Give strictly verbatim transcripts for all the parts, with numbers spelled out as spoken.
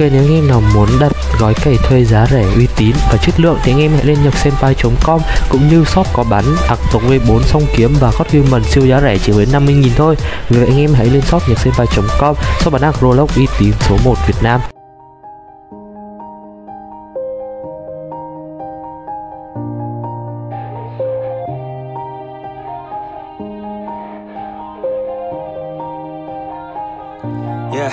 Ok, nếu anh em nào muốn đặt gói cày thuê giá rẻ, uy tín và chất lượng thì anh em hãy lên nhacsenpai chấm com cũng như shop có bán ạc tổng mười bốn song kiếm và gót game mần siêu giá rẻ chỉ với năm mươi nghìn thôi. Vì vậy anh em hãy lên shop nhacsenpai chấm com, shop bán ạc Roblox uy tín số một Việt Nam. Yeah.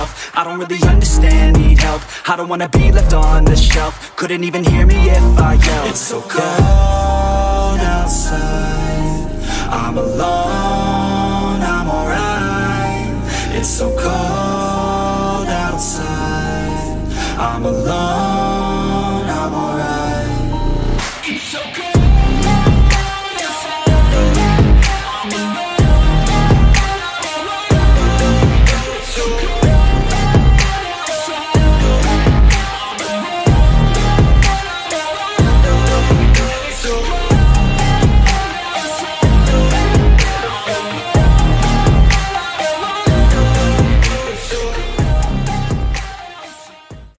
I don't really understand, need help. I don't wanna be left on the shelf. Couldn't even hear me if I yelled. It's so cold outside, I'm alone, I'm alright. It's so cold outside, I'm alone.